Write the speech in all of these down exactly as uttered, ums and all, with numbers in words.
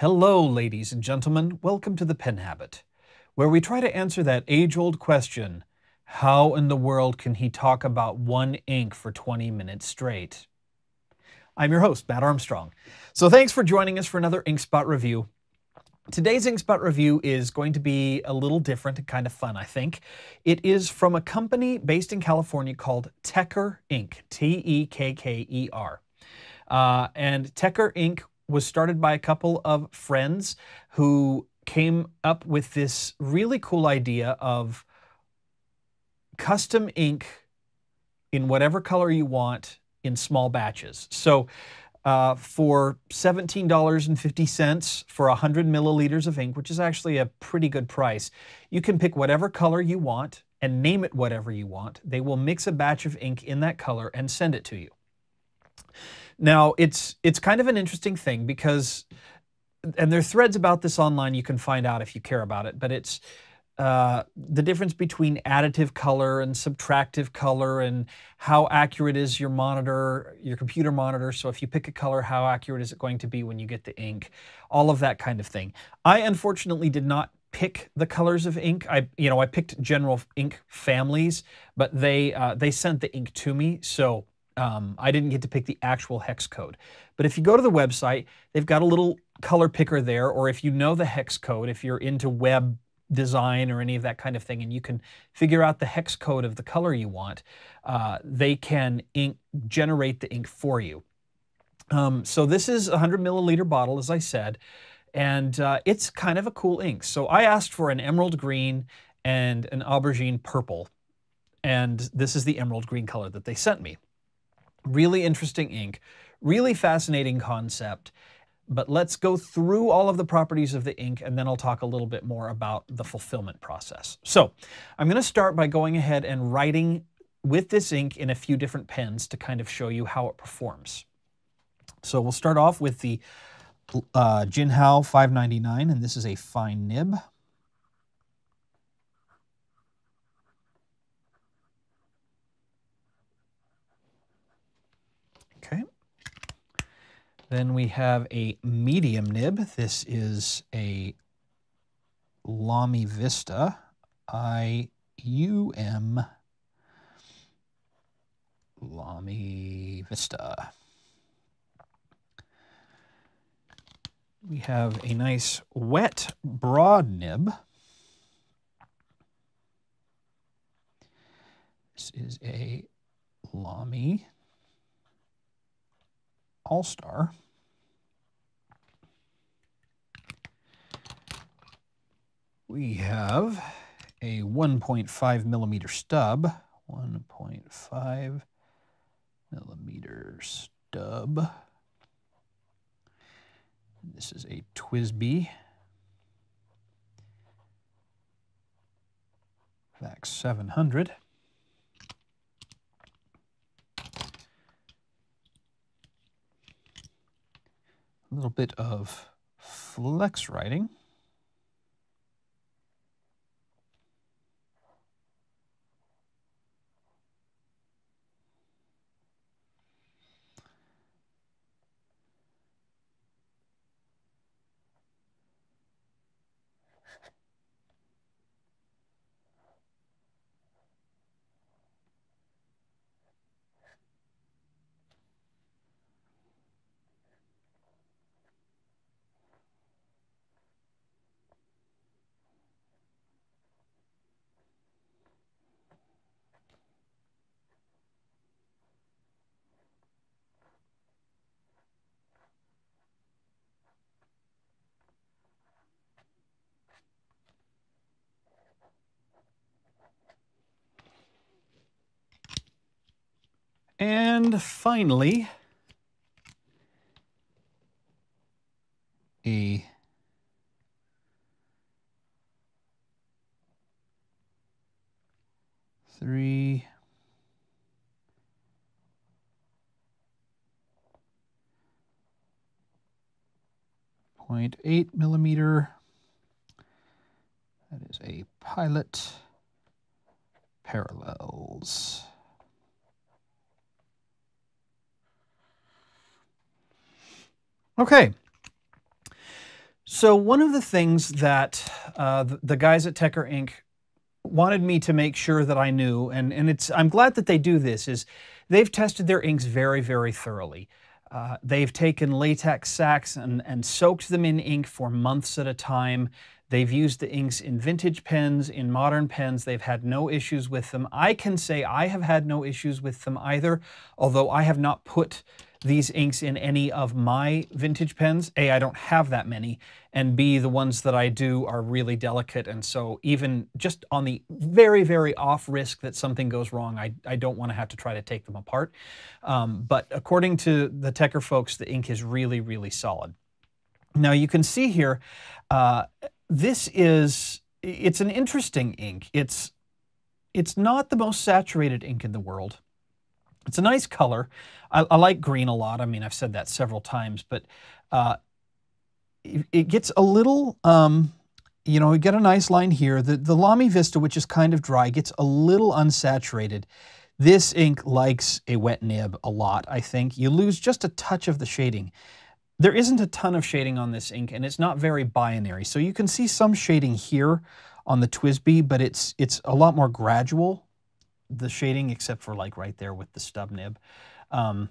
Hello, ladies and gentlemen. Welcome to the Pen Habit, where we try to answer that age-old question, how in the world can he talk about one ink for twenty minutes straight? I'm your host, Matt Armstrong. So thanks for joining us for another InkSpot review. Today's InkSpot review is going to be a little different and kind of fun, I think. It is from a company based in California called Tekker Ink, T E K K E R. Uh, and Tekker Ink was started by a couple of friends who came up with this really cool idea of custom ink in whatever color you want in small batches. So uh, for seventeen dollars and fifty cents for one hundred milliliters of ink, which is actually a pretty good price, you can pick whatever color you want and name it whatever you want. They will mix a batch of ink in that color and send it to you. Now, it's it's kind of an interesting thing because, and there are threads about this online, you can find out if you care about it, but it's uh, the difference between additive color and subtractive color and how accurate is your monitor, your computer monitor. So if you pick a color, how accurate is it going to be when you get the ink? All of that kind of thing. I unfortunately did not pick the colors of ink. I, you know, I picked general ink families, but they, uh, they sent the ink to me. So Um, I didn't get to pick the actual hex code. But if you go to the website, they've got a little color picker there, or if you know the hex code, if you're into web design or any of that kind of thing, and you can figure out the hex code of the color you want, uh, they can ink, generate the ink for you. Um, so this is a one hundred milliliter bottle, as I said, and uh, it's kind of a cool ink. So I asked for an emerald green and an aubergine purple, and this is the emerald green color that they sent me. Really interesting ink, really fascinating concept, but let's go through all of the properties of the ink and then I'll talk a little bit more about the fulfillment process. So I'm going to start by going ahead and writing with this ink in a few different pens to kind of show you how it performs. So we'll start off with the uh, Jinhao five ninety-nine, and this is a fine nib. Then we have a medium nib. This is a Lamy Vista, I U M, Lamy Vista. We have a nice wet broad nib. This is a Lamy All-Star. We have a one point five millimeter stub. one point five millimeter stub. This is a T W S B I Vac seven hundred. A little bit of flex writing. And finally, a three point eight millimeter. That is a Pilot Parallels. Okay, So one of the things that uh, the, the guys at Tekker Ink wanted me to make sure that I knew, and, and it's, I'm glad that they do this, is they've tested their inks very, very thoroughly. Uh, they've taken latex sacks and, and soaked them in ink for months at a time. They've used the inks in vintage pens, in modern pens. They've had no issues with them. I can say I have had no issues with them either, although I have not put these inks in any of my vintage pens. A, I don't have that many, and B, the ones that I do are really delicate, and so even just on the very, very off risk that something goes wrong, I, I don't want to have to try to take them apart. Um, but according to the Tekker folks, the ink is really, really solid. Now you can see here, uh, this is, it's an interesting ink. It's, it's not the most saturated ink in the world. It's a nice color. I, I like green a lot. I mean, I've said that several times, but uh, it, it gets a little, um, you know, you get a nice line here. The, the Lamy Vista, which is kind of dry, gets a little unsaturated. This ink likes a wet nib a lot, I think. You lose just a touch of the shading. There isn't a ton of shading on this ink, and it's not very binary. So you can see some shading here on the T W S B I, but it's, it's a lot more gradual, the shading, except for like right there with the stub nib. Um,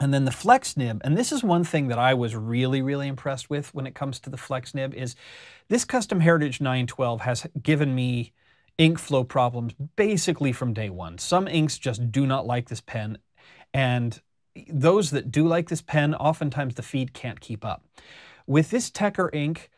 and then the flex nib, and this is one thing that I was really, really impressed with when it comes to the flex nib, is this Custom Heritage nine twelve has given me ink flow problems basically from day one. Some inks just do not like this pen, and those that do like this pen, oftentimes the feed can't keep up. With this Tekker ink,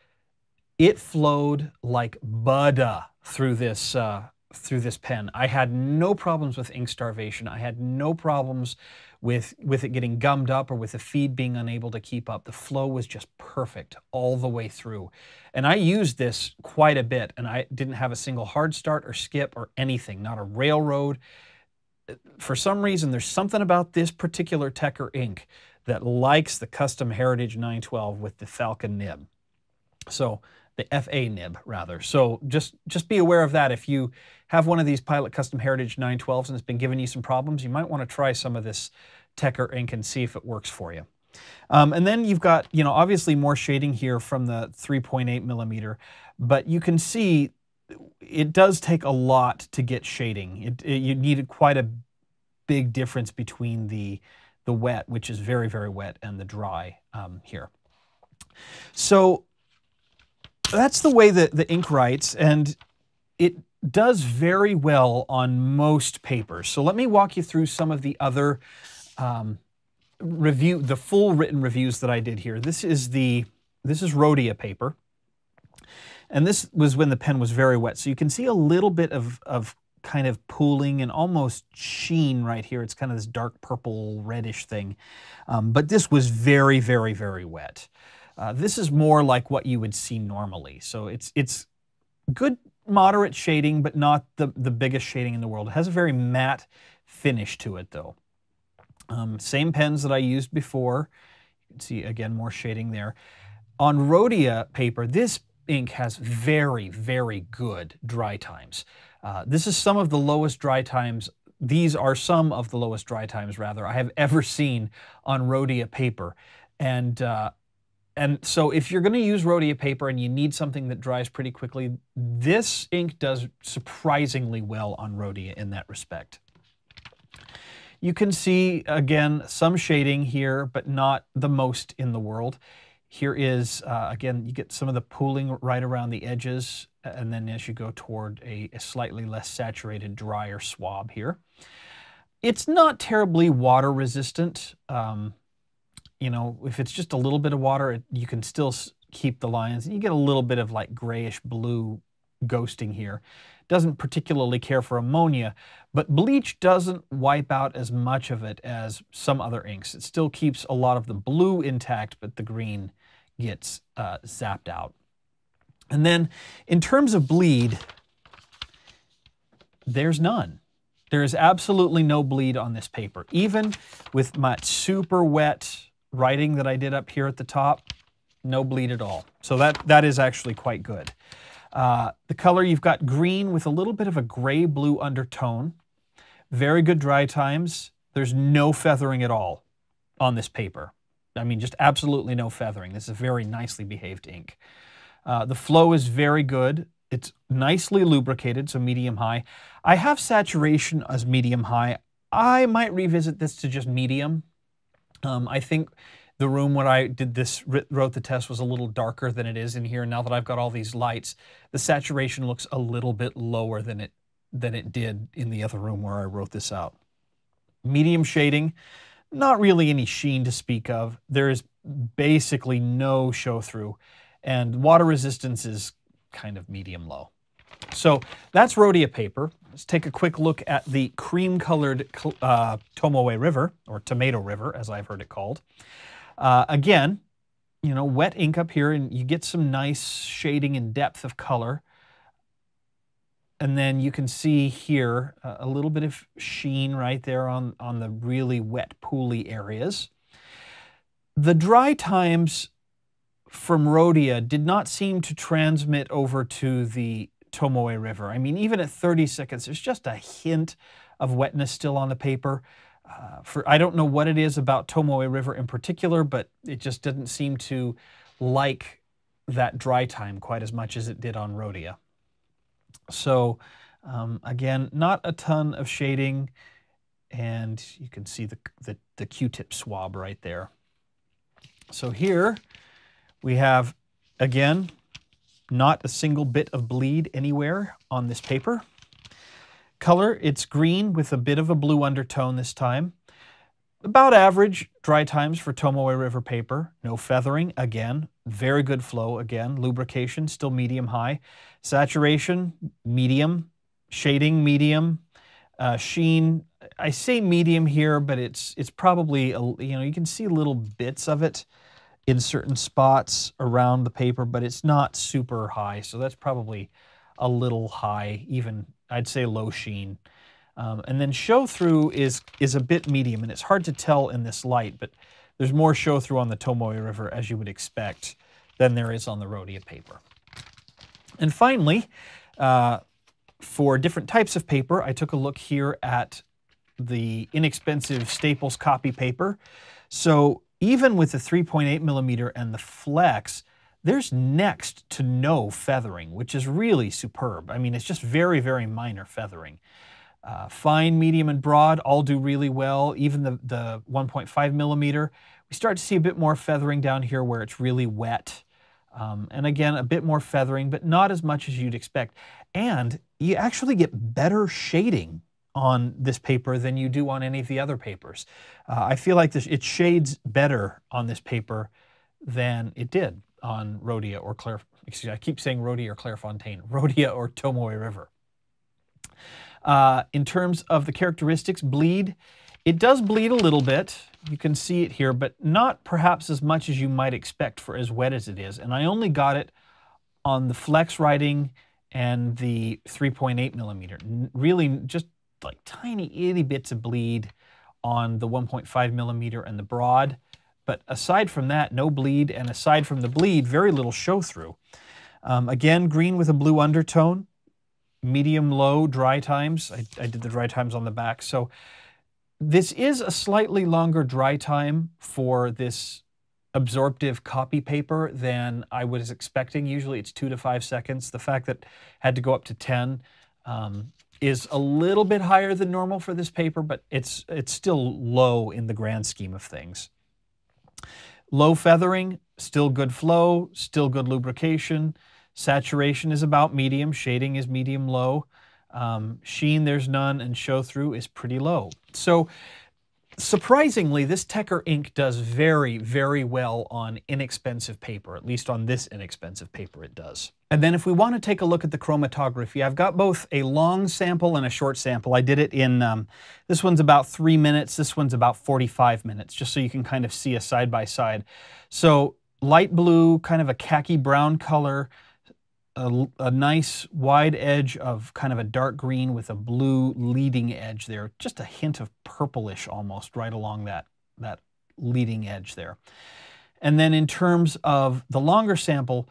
it flowed like butter through this, uh, through this pen. I had no problems with ink starvation. I had no problems with, with it getting gummed up or with the feed being unable to keep up. The flow was just perfect all the way through. And I used this quite a bit, and I didn't have a single hard start or skip or anything, not a railroad. For some reason, there's something about this particular Tekker ink that likes the Custom Heritage nine twelve with the Falcon nib. So the F A nib, rather. So just, just be aware of that. If you have one of these Pilot Custom Heritage nine twelves and it's been giving you some problems, you might want to try some of this Tekker ink and see if it works for you. Um, and then you've got, you know, obviously more shading here from the three point eight millimeter, but you can see it does take a lot to get shading. It, it, you needed quite a big difference between the, the wet, which is very, very wet, and the dry um, here. So that's the way that the ink writes, and it does very well on most papers. So let me walk you through some of the other um, review, the full written reviews that I did here. This is the, this is Rhodia paper, and this was when the pen was very wet. So you can see a little bit of, of kind of pooling and almost sheen right here. It's kind of this dark purple reddish thing, um, but this was very, very, very wet. Uh, this is more like what you would see normally. So it's it's good moderate shading, but not the, the biggest shading in the world. It has a very matte finish to it though. Um, same pens that I used before. You can see again more shading there. On Rhodia paper, this ink has very, very good dry times. Uh, this is some of the lowest dry times. These are some of the lowest dry times rather I have ever seen on Rhodia paper. And uh, And so if you're going to use Rhodia paper and you need something that dries pretty quickly, this ink does surprisingly well on Rhodia in that respect. You can see, again, some shading here, but not the most in the world. Here is, uh, again, you get some of the pooling right around the edges, and then as you go toward a, a slightly less saturated, drier swab here. It's not terribly water resistant. Um, You know, if it's just a little bit of water, it, you can still keep the lines. You get a little bit of like grayish blue ghosting here. Doesn't particularly care for ammonia, but bleach doesn't wipe out as much of it as some other inks. It still keeps a lot of the blue intact, but the green gets uh, zapped out. And then in terms of bleed, there's none. There is absolutely no bleed on this paper. Even with my super wet writing that I did up here at the top, no bleed at all. So that, that is actually quite good. Uh, the color, you've got green with a little bit of a gray-blue undertone. Very good dry times. There's no feathering at all on this paper. I mean, just absolutely no feathering. This is a very nicely behaved ink. Uh, the flow is very good. It's nicely lubricated, so medium high. I have saturation as medium high. I might revisit this to just medium. Um, I think the room when I did this, wrote the test, was a little darker than it is in here. Now that I've got all these lights, the saturation looks a little bit lower than it than it did in the other room where I wrote this out. Medium shading, not really any sheen to speak of. There is basically no show through, and water resistance is kind of medium low. So that's Rhodia paper. Let's take a quick look at the cream-colored uh, Tomoe River, or Tomato River, as I've heard it called. Uh, again, you know, wet ink up here, and you get some nice shading and depth of color. And then you can see here uh, a little bit of sheen right there on, on the really wet, pooly areas. The dry times from Rhodia did not seem to transmit over to the Tomoe River. I mean, even at thirty seconds, there's just a hint of wetness still on the paper. Uh, for I don't know what it is about Tomoe River in particular, but it just didn't seem to like that dry time quite as much as it did on Rhodia. So um, again, not a ton of shading, and you can see the, the, the Q-tip swab right there. So here we have, again, not a single bit of bleed anywhere on this paper. Color, it's green with a bit of a blue undertone this time. About average dry times for Tomoe River paper. No feathering, again, very good flow, again. Lubrication, still medium high. Saturation, medium. Shading, medium. Uh, sheen, I say medium here, but it's, it's probably, a, you know, you can see little bits of it in certain spots around the paper, but it's not super high, so that's probably a little high, even, I'd say low sheen. Um, and then show through is, is a bit medium, and it's hard to tell in this light, but there's more show through on the Tomoe River, as you would expect, than there is on the Rhodia paper. And finally, uh, for different types of paper, I took a look here at the inexpensive Staples copy paper. So even with the three point eight millimeter and the flex, there's next to no feathering, which is really superb. I mean, it's just very, very minor feathering. Uh, fine, medium, and broad all do really well. Even the, the one point five millimeter, we start to see a bit more feathering down here where it's really wet. Um, and again, a bit more feathering, but not as much as you'd expect. And you actually get better shading on this paper than you do on any of the other papers. Uh, I feel like this, it shades better on this paper than it did on Rhodia or Claire, excuse me, I keep saying Rhodia or Clairefontaine, Rhodia or Tomoe River. Uh, in terms of the characteristics, bleed, it does bleed a little bit. You can see it here, but not perhaps as much as you might expect for as wet as it is. And I only got it on the flex writing and the three point eight millimeter. Really just like tiny itty bits of bleed on the one point five millimeter and the broad. But aside from that, no bleed, and aside from the bleed, very little show through. Um, again, green with a blue undertone, medium low dry times. I, I did the dry times on the back. So this is a slightly longer dry time for this absorptive copy paper than I was expecting. Usually it's two to five seconds. The fact that it had to go up to ten um, is a little bit higher than normal for this paper, but it's, it's still low in the grand scheme of things. Low feathering, still good flow, still good lubrication. Saturation is about medium. Shading is medium low. Um, sheen, there's none, and show through is pretty low. So surprisingly, this Tekker ink does very, very well on inexpensive paper. At least on this inexpensive paper it does. And then if we want to take a look at the chromatography, I've got both a long sample and a short sample. I did it in, um, this one's about three minutes, this one's about forty-five minutes, just so you can kind of see a side by side. So light blue, kind of a khaki brown color, a, a nice wide edge of kind of a dark green with a blue leading edge there, just a hint of purplish almost right along that, that leading edge there. And then in terms of the longer sample,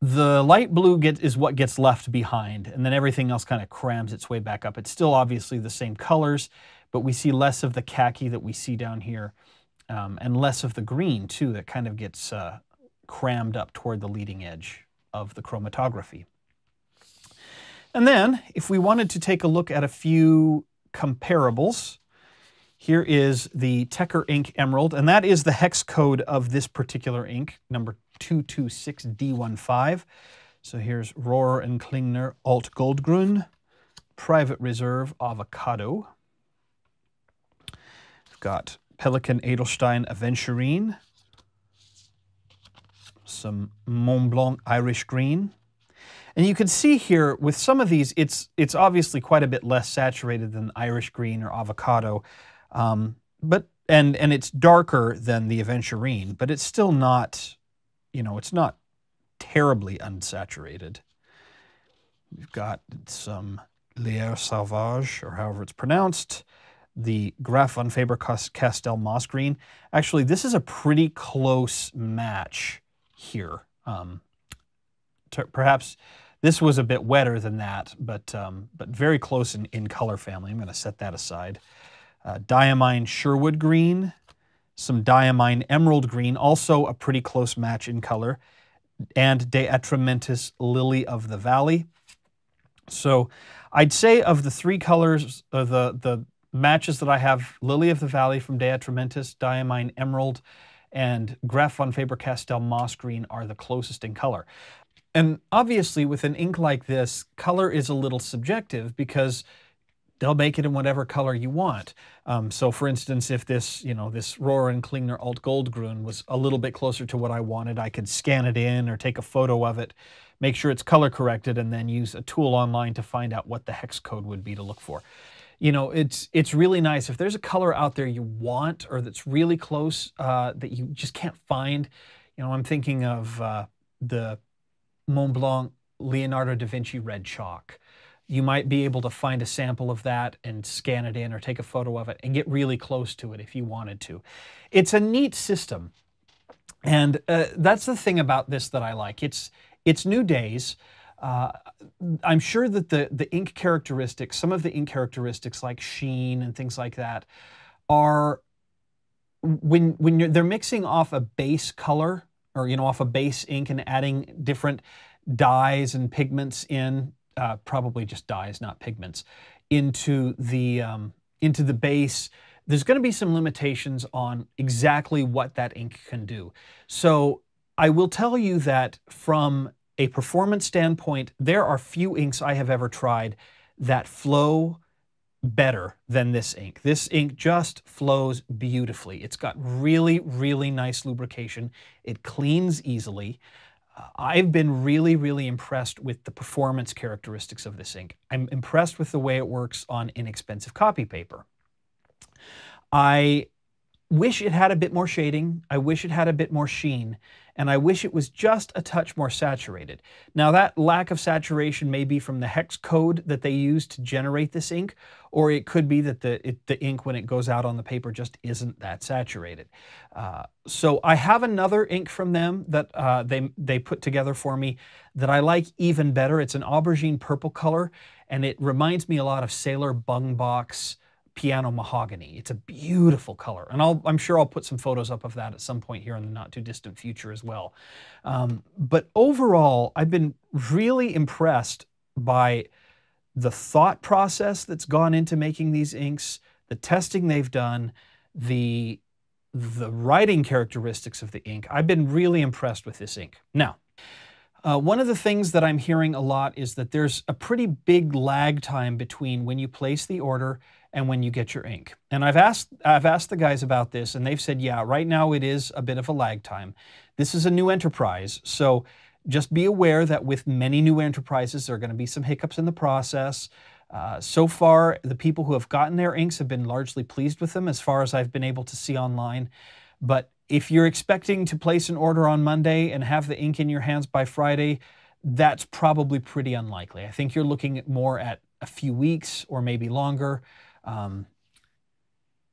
the light blue get, is what gets left behind, and then everything else kind of crams its way back up. It's still obviously the same colors, but we see less of the khaki that we see down here. Uh, um, and less of the green too that kind of gets uh, crammed up toward the leading edge of the chromatography. And then if we wanted to take a look at a few comparables, here is the Tekker Ink Emerald, and that is the hex code of this particular ink, number two two six D one five. So here's Rohrer and Klingner Alt Goldgrün, Private Reserve Avocado. We've got Pelikan Edelstein Aventurine, some Mont Blanc Irish Green. And you can see here with some of these, it's, it's obviously quite a bit less saturated than Irish Green or Avocado, um, but, and, and it's darker than the Aventurine, but it's still not, you know, it's not terribly unsaturated. We've got some Lierre Sauvage, or however it's pronounced, the Graf von Faber-Castell Moss Green. Actually, this is a pretty close match here. Um, perhaps this was a bit wetter than that, but, um, but very close in, in color family. I'm going to set that aside. Uh, Diamine Sherwood Green, some Diamine Emerald Green, also a pretty close match in color, and De Atramentis Lily of the Valley. So I'd say of the three colors, uh, the, the matches that I have, Lily of the Valley from De Atramentis, Diamine Emerald, and Graf von Faber-Castell Moss Green are the closest in color. And obviously with an ink like this, color is a little subjective because they'll make it in whatever color you want. Um, so for instance, if this, you know, this Rohrer and Klingner Alt Goldgrün was a little bit closer to what I wanted, I could scan it in or take a photo of it, make sure it's color corrected, and then use a tool online to find out what the hex code would be to look for. You know, it's, it's really nice. If there's a color out there you want or that's really close uh, that you just can't find, you know, I'm thinking of uh, the Mont Blanc Leonardo da Vinci red chalk. You might be able to find a sample of that and scan it in or take a photo of it and get really close to it if you wanted to. It's a neat system. And uh, that's the thing about this that I like. It's, it's new days. Uh, I'm sure that the, the ink characteristics, some of the ink characteristics like sheen and things like that are, when, when you're, they're mixing off a base color, or, you know, off a base ink and adding different dyes and pigments in, uh, probably just dyes, not pigments, into the, um, into the base, there's going to be some limitations on exactly what that ink can do. So I will tell you that from a performance standpoint, there are few inks I have ever tried that flow better than this ink. This ink just flows beautifully. It's got really, really nice lubrication. It cleans easily. Uh, I've been really, really impressed with the performance characteristics of this ink. I'm impressed with the way it works on inexpensive copy paper. I wish it had a bit more shading. I wish it had a bit more sheen, and I wish it was just a touch more saturated. Now that lack of saturation may be from the hex code that they use to generate this ink, or it could be that the, it, the ink when it goes out on the paper just isn't that saturated. Uh, so I have another ink from them that uh, they, they put together for me that I like even better. It's an aubergine purple color, and it reminds me a lot of Sailor Bung Box Piano Mahogany. It's a beautiful color, and I'll, I'm sure I'll put some photos up of that at some point here in the not too distant future as well. Um, but overall, I've been really impressed by the thought process that's gone into making these inks, the testing they've done, the, the writing characteristics of the ink. I've been really impressed with this ink. Now, Uh, one of the things that I'm hearing a lot is that there's a pretty big lag time between when you place the order and when you get your ink. And I've asked, I've asked the guys about this, and they've said, yeah, right now it is a bit of a lag time. This is a new enterprise, so just be aware that with many new enterprises, there are going to be some hiccups in the process. Uh, so far, the people who have gotten their inks have been largely pleased with them, as far as I've been able to see online. But if you're expecting to place an order on Monday and have the ink in your hands by Friday, that's probably pretty unlikely. I think you're looking at more at a few weeks or maybe longer. Um,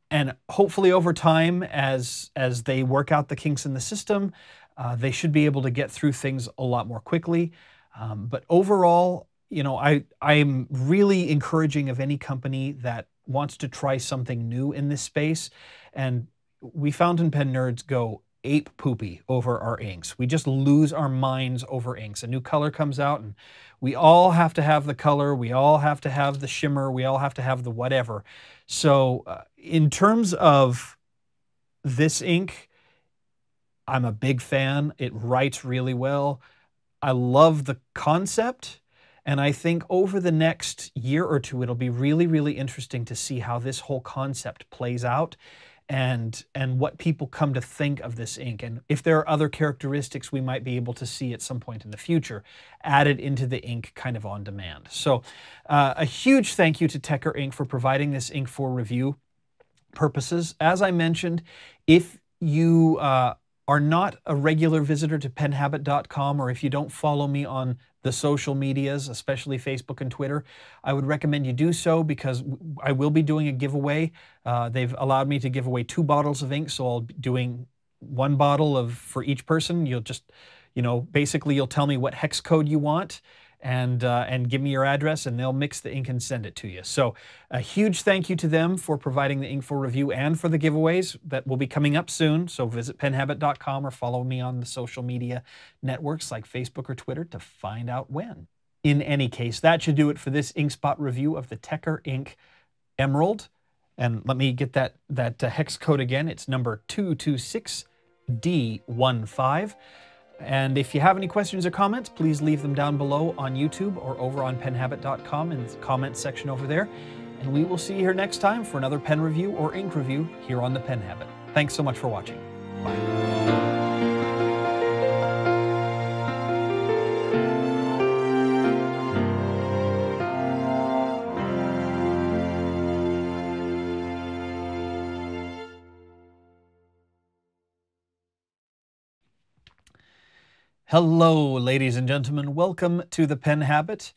and hopefully over time, as, as they work out the kinks in the system, uh, they should be able to get through things a lot more quickly. Um, but overall, you know, I, I'm really encouraging of any company that wants to try something new in this space. And we fountain pen nerds go ape poopy over our inks. We just lose our minds over inks. A new color comes out and we all have to have the color, we all have to have the shimmer, we all have to have the whatever. So uh, in terms of this ink, I'm a big fan. It writes really well. I love the concept. And I think over the next year or two, it'll be really, really interesting to see how this whole concept plays out. And, and what people come to think of this ink, and if there are other characteristics we might be able to see at some point in the future added into the ink kind of on demand. So uh, a huge thank you to Tekker Ink for providing this ink for review purposes. As I mentioned, if you uh, are not a regular visitor to pen habit dot com, or if you don't follow me on the social medias, especially Facebook and Twitter, I would recommend you do so, because I will be doing a giveaway. Uh, they've allowed me to give away two bottles of ink, so I'll be doing one bottle of for each person. You'll just, you know, basically you'll tell me what hex code you want, and uh, and give me your address, and they'll mix the ink and send it to you. So a huge thank you to them for providing the ink for review and for the giveaways that will be coming up soon. So visit pen habit dot com or follow me on the social media networks like Facebook or Twitter to find out when. In any case, that should do it for this InkSpot review of the Tekker Ink Emerald. And let me get that, that uh, hex code again. It's number two two six D one five. And if you have any questions or comments, please leave them down below on YouTube or over on pen habit dot com in the comments section over there. And we will see you here next time for another pen review or ink review here on the Pen Habit. Thanks so much for watching. Bye. Hello, ladies and gentlemen. Welcome to the Pen Habit.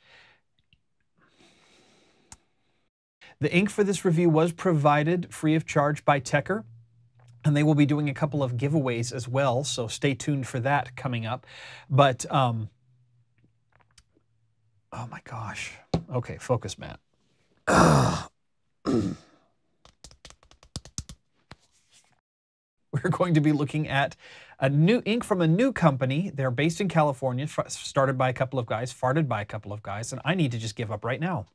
The ink for this review was provided free of charge by Tekker, and they will be doing a couple of giveaways as well, so stay tuned for that coming up. But, um, oh my gosh. Okay, focus, Matt. We're going to be looking at a new ink from a new company. They're based in California, started by a couple of guys, farted by a couple of guys, and I need to just give up right now.